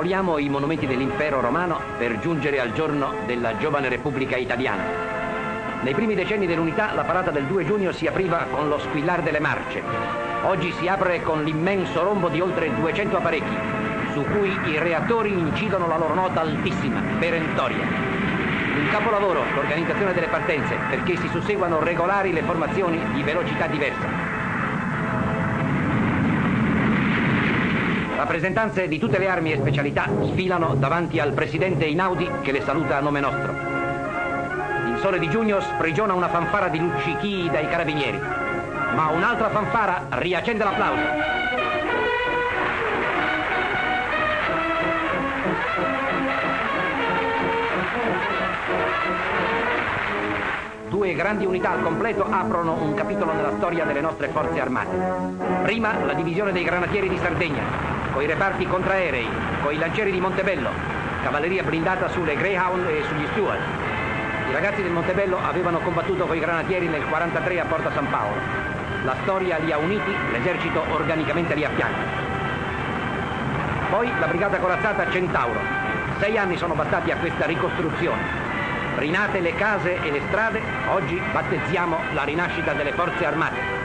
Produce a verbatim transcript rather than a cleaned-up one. Sorvoliamo i monumenti dell'impero romano per giungere al giorno della giovane Repubblica Italiana. Nei primi decenni dell'unità la parata del due giugno si apriva con lo squillar delle marce. Oggi si apre con l'immenso rombo di oltre duecento apparecchi, su cui i reattori incidono la loro nota altissima, perentoria. Un capolavoro, l'organizzazione delle partenze, perché si susseguono regolari le formazioni di velocità diversa. Rappresentanze di tutte le armi e specialità sfilano davanti al presidente Einaudi che le saluta a nome nostro. Il sole di giugno sprigiona una fanfara di luccichii dai carabinieri, ma un'altra fanfara riaccende l'applauso. Due grandi unità al completo aprono un capitolo nella storia delle nostre forze armate. Prima la divisione dei Granatieri di Sardegna, coi reparti contraerei, coi Lancieri di Montebello, cavalleria blindata sulle Greyhound e sugli Stuart. I ragazzi del Montebello avevano combattuto con i granatieri nel millenovecentoquarantatré a Porta San Paolo. La storia li ha uniti, l'esercito organicamente li affianca. Poi la brigata corazzata Centauro. Sei anni sono bastati a questa ricostruzione. Rinate le case e le strade, oggi battezziamo la rinascita delle forze armate.